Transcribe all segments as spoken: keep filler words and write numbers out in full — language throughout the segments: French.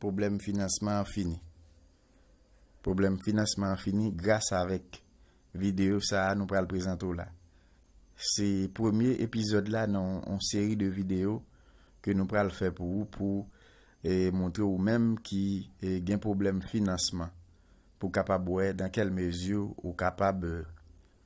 Problème financement fini. Problème financement fini grâce avec vidéo ça nous va le présenter là. C'est premier épisode là dans une série de vidéos que nous va le faire pour vous pour et montrer ou même qui a un problème financement pour capable dans quelle mesure ou capable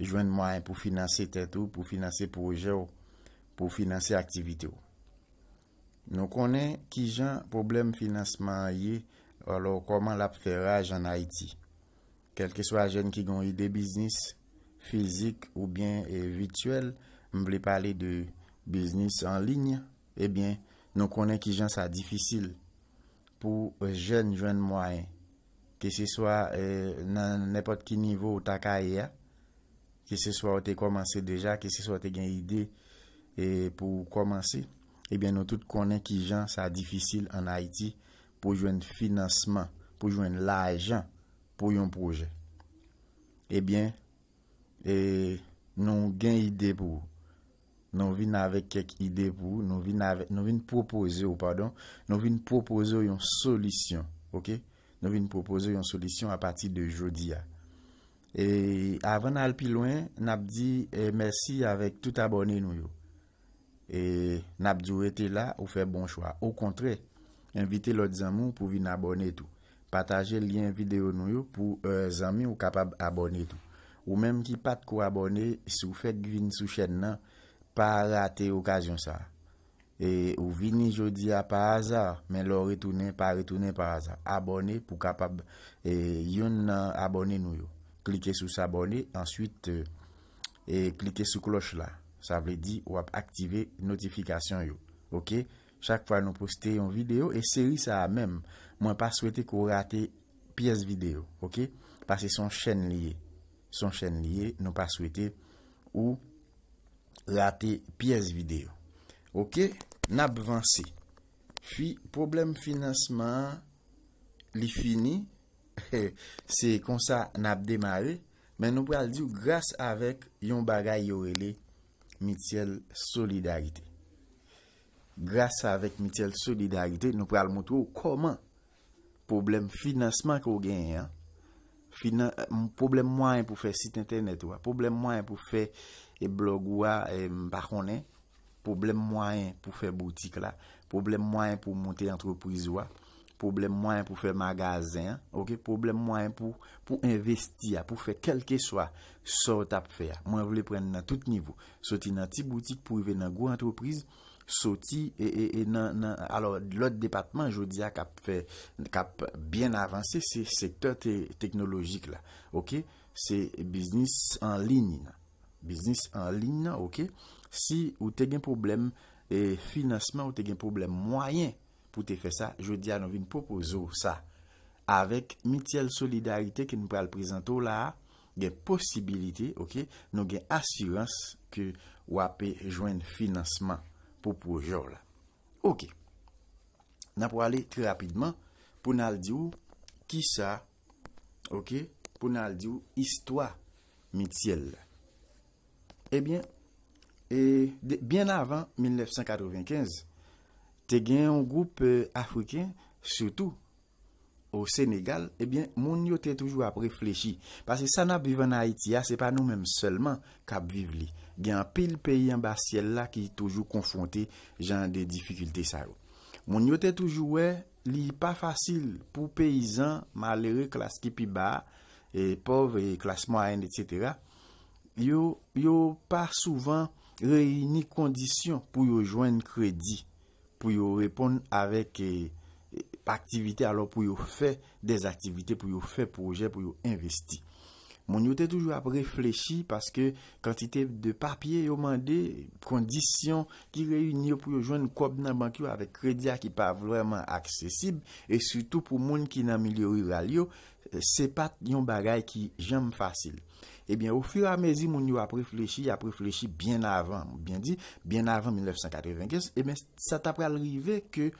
joindre moyen pour financer tête ou pour financer projet ou pour financer activité. Nous connaissons qui gens problème financement lié alors comment la ferrage en Haïti. Quel que soit jeune qui ont des business physique ou bien et virtuel, me voulais parler de business en ligne, eh bien nous connaissons qui gens ça difficile pour jeune jeune moyen que ce soit dans n'importe quel niveau ta carrière, que ce soit tu as commencé déjà, que ce soit tu as une idée et pour commencer. Eh bien, nous tous connaissons qui gens ça difficile en Haïti pour joindre financement, pour joindre l'argent pour un projet. Eh bien, et nous gain idée pour nous venons avec quelques idées pour nous venons avec nous venons proposer ou pardon, nous venons proposer une solution, OK? Nous venons proposer une solution à partir de jeudi. Et avant d'aller plus loin, n'a dit merci avec tout abonné nous. Et n'abdou était là ou fait bon choix. Au contraire, invitez leurs amis pour venir abonner tout. Partagez le lien vidéo nous pour les amis ou capables abonner tout. Ou même qui pas de quoi abonner, si vous faites venir sous chaîne là, pas rater occasion ça. Et ou venir jeudi à par hasard, mais le retourner pas retourner par hasard. Abonnez pour capable et yon abonner nous. Cliquez sur s'abonner, ensuite euh, et cliquez sur cloche là. Ça veut dire ou activer notification yo. OK, chaque fois nous poster une vidéo et série ça même moi pas souhaiter qu'on rate pièce vidéo. OK, parce que son chaîne liée son chaîne liée nous pas souhaiter ou rater pièce vidéo. OK, n'a avancé puis problème financement li fini. C'est comme ça n'a démarré, mais nous va dire grâce avec yon bagay yo relé Mityèl Solidarite. Grâce avec Mityèl Solidarite, nous pourrons montrer comment problème financement qu'on gagne, hein? Finan problème moyen pour faire site internet, ou, problème moyen pour faire et blog ou et baronnet, problème moyen pour faire boutique là, problème moyen pour monter entreprise ou, problème moyen pour faire magasin, OK, problème moyen pour pour investir, pour faire quel que soit sort à faire. Moi je voulais prendre dans tout niveau, sorti dans petite boutique pour arriver dans grande entreprise, sorti et et, et nan, nan, alors l'autre département jodi a cap fait cap bien avancé c'est secteur te, technologique là. OK, c'est business en ligne. Nan. Business en ligne, nan, OK. Si ou te gen problème et financement ou te gen problème moyen pour te faire ça, je dis à nous une proposition ça avec Mityèl Solidarite qui nous va le présenter là, des possibilités, OK, nous gain assurance que ou a peut joindre financement pour projet là. OK. N'a pour aller très rapidement pour nous dire qui ça, OK, pour nous dire histoire Mityèl. Eh bien et de, bien avant mille neuf cent quatre-vingt-quinze te gen un groupe euh, africain surtout au Sénégal, eh bien moun yo te toujours ap réfléchi parce que ça n'a vivre en Haïti, c'est pas nous-mêmes seulement qu'ap vivre li. Gen un pile pays en bas ciel là qui toujours confronté genre de difficultés ça. Moun yo te toujours ouais, li pas facile pour paysans malheureux classe qui pi bas et pauvre et classe moyenne et cetera. Yo yo pas souvent réuni conditions pour yo joindre crédit, pour répondre avec eh, activité, alors pour faire des activités, pour faire projet, pour investir. Mon yo était toujours à réfléchir parce que quantité de papier yo mandé, conditions qui réunissent pour joindre cob dans banque avec crédit qui pas vraiment accessible et surtout pour monde qui dans milieu rural yo, c'est pas yon bagay qui j'aime facile. Eh bien au fur et à mesure mon yo a réfléchi, a réfléchi bien avant, bien dit, bien avant mille neuf cent quatre-vingt-quinze, et eh bien ça t'a arrivé que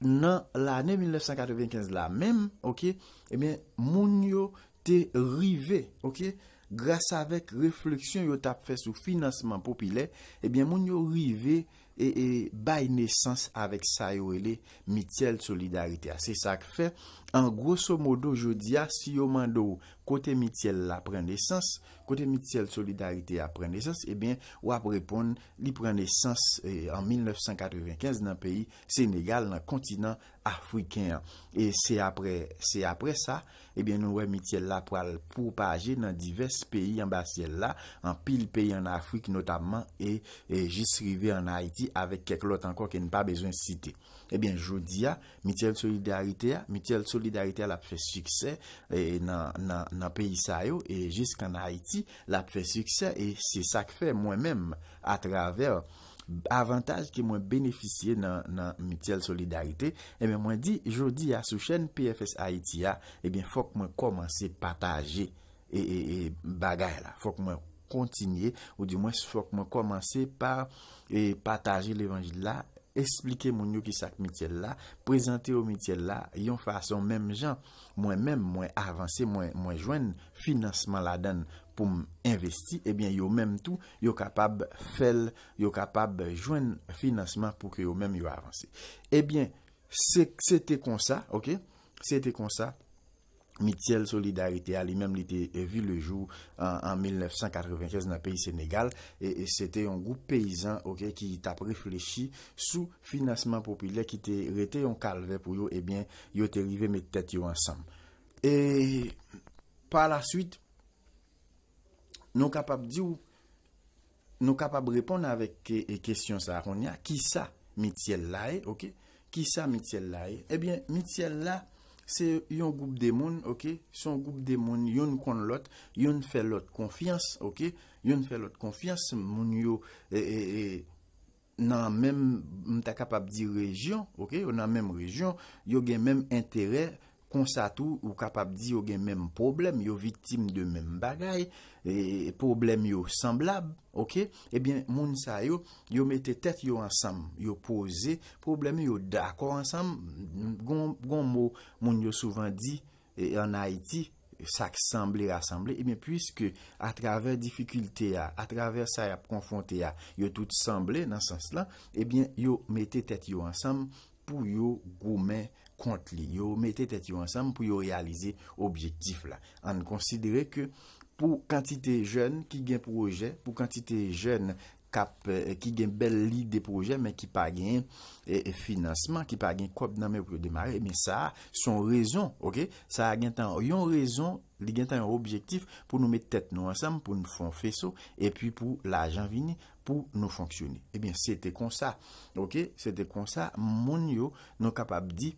dans l'année mille neuf cent quatre-vingt-quinze là même, OK, et eh bien mon yo t'es rivé, OK, grâce avec réflexion yo t'a fait sur financement populaire, et eh bien mon yo rivé et, et bail naissance avec ça yoelé Mityèl Solidarite. C'est ça que fait en grosso modo jodi a si yo mando côté Mityèl la prend naissance, côté Mityèl Solidarite a prend naissance, et bien ou a répondre li prend naissance eh, en mille neuf cent quatre-vingt-quinze dans le pays Sénégal dans le continent africain. Et c'est après c'est après ça et bien nous Mityèl la pour propager dans divers pays en bas là, en pile pays en Afrique notamment et, et juste arrivé en Haïti avec quelques autres encore qui n'ont pas besoin de citer. Eh bien, je dis à Mityèl Solidarite, Mityèl Solidarite a fait succès dans le pays Sao et jusqu'en Haïti, l'a fait succès et c'est ça que fait moi-même à travers avantage qui m'ont bénéficié dans Mityèl Solidarite. Et bien, moi dit, je dis à sous chaîne P F S Haïti, eh bien, faut que moi commence à partager et, et, et bagaille là, faut que moi continuer ou du moins faut que moi commencer par et partager l'évangile là, expliquer mon yo qui ça Mityèl là, présenter au Mityèl là yon façon même gens moi-même moi avancer moi moi joindre financement la donne pour investir, et eh bien yo même tout yo capable faire yo capable joindre financement pour que yo même yo avancer. Et bien c'était comme ça, OK, c'était comme ça Mityèl Solidarite a lui-même été vu le jour en, en mille neuf cent quatre-vingt-quinze dans le pays Sénégal et, et c'était un groupe paysan okay, qui t'a réfléchi sous financement populaire qui t'a été en calvaire pour eux, et bien ils ont arrivé mettre tête ensemble. Et par la suite, nous sommes capables de dire, nous sommes capables de répondre avec les questions ça. On y a qui ça Mityèl là, ok? Qui ça Mityèl là? Eh bien Mityèl là, c'est un groupe de monde, ok? C'est un groupe de monde, yon kon l'autre, yon fait l'autre confiance, ok? Yon fait l'autre confiance, moun yo, et, et, et, nan même, m'ta capable di région, ok? Yon nan même région, yon gen même intérêt, kon sa tout, ou capable di yon gen même problème, yon victime de même bagay, et problème yon semblable, ok? Eh bien, moun sa yo, yo mette tête yo ensemble, yo pose, problème yo d'accord ensemble, gon, gon mot, moun yo souvent dit, et en Haïti, ça semble rassembler, et bien, puisque à travers difficulté, à, à travers ça, y a confronté, yo tout semblé dans ce sens-là, eh bien, yo mette tête yo ensemble, pour yo gourmet contre li, yo mette tête yo ensemble, pour yo réaliser objectif là. En considérer que, pour quantité jeune qui gagne projet, pour quantité jeune cap qui gagne belle idée projet mais qui pas gagne financement, qui pas gagne quoi dans mes pour démarrer, mais ça son raison, OK, ça a gagne temps yon raison, li gagne un objectif pour nous mettre tête nous ensemble pour nous faire faisceau et puis pour l'argent venir pour nous fonctionner. Eh bien c'était comme ça. OK, c'était comme ça mon yo nous capable dit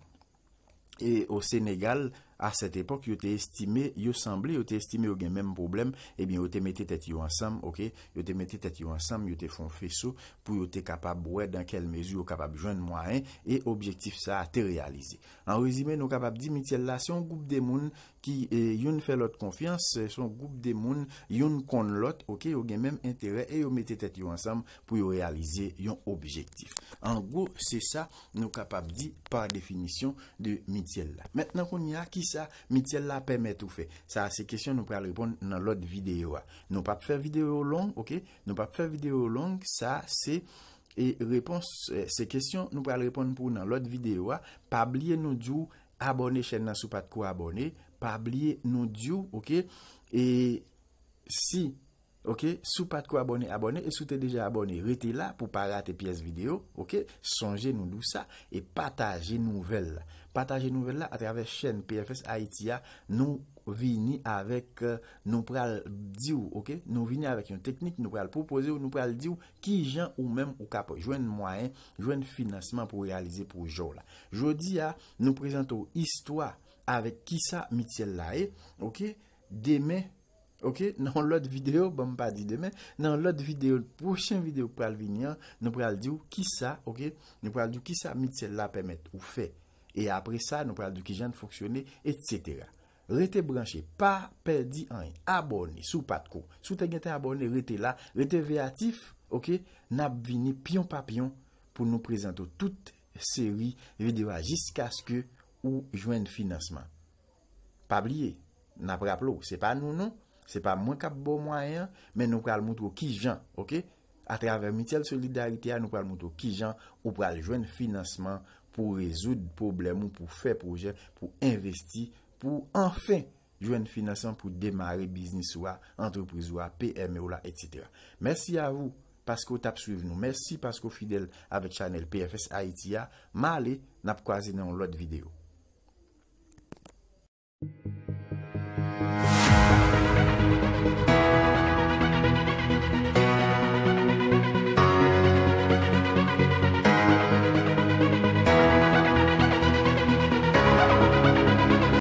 et au Sénégal à cette époque, yo t'es estimé, yo semblé, yo t'es estimé, yo gen même problème, et eh bien yo t'es mette tête yo ensemble, ok, yo t'es mette tête yo ensemble, yo t'es font faisceau pour yo t'es capable ouais dans quelle mesure yo capable joindre moyen et objectif ça a été réalisé. En résumé, nous capable dire Mityèl là, c'est un groupe de monde qui eh, yon fait l'autre confiance, c'est un groupe de monde yon kon l'autre, ok, yo gen même intérêt et yo mette tête yo ensemble pour yo réaliser yon objectif. En gros, c'est ça nous capable dire par définition de Mityèl là. Maintenant qu'on y a qui ça Mityèl la permet tout fait. Ça c'est question nous pourrons répondre dans l'autre vidéo. Nous pas faire vidéo longue, OK? Nous pas faire vidéo longue, ça c'est et réponse ces questions nous pourrons répondre pour dans l'autre vidéo. Pas oublier nous dire abonner chaîne là sous pas de quoi abonner, pas oublier nous dire OK? Et si OK, sous pas de quoi abonner, abonner et sous t'es déjà abonné, restez là pour pas rater pièce vidéo, OK? Songez nous tout ça et partagez nouvelle. Partagez nouvelle là à travers chaîne P F S Haïti, nous venons avec euh, nous pral diou, OK? Nous venons avec une technique, nous pral proposer, nous pral diou qui gens ou même ou capable joindre moyen, joindre financement pour réaliser projet là. Jodi a nous présentons histoire avec qui ça Mityèl là, OK? Demain OK, dans l'autre vidéo, bon pas dit demain, dans l'autre vidéo, prochaine vidéo pour venir, nous pral dire qui ça, OK, nous pral dire qui ça Mityèl là permet ou fait. Et après ça, nous parlons de qui j'en fonctionner, et cetera. Restez branché, pas perdu en abonné, sous pas de coup. Sous t'es gêné abonné, restez là, restez véatif, OK? N'a vini pion papillon pour nous présenter toute série vidéo jusqu'à ce que ou joigne financement. Pas oublier, n'a pas rappelé, c'est pas nous non, c'est pas moi qui a bon moyen, mais nous parlons de qui j'en, OK? à travers Mityèl Solidarite, nous allons montrer qui gens ou pour joindre financement pour résoudre problème ou pour faire projet, pour investir, pour enfin joindre financement pour démarrer business ou entreprise ou P M E ou et cetera. Merci à vous parce que vous avez suivi nous. Merci parce que vous êtes fidèle avec Channel P F S Haïti. Malé, n'a pas croisé dans l'autre vidéo.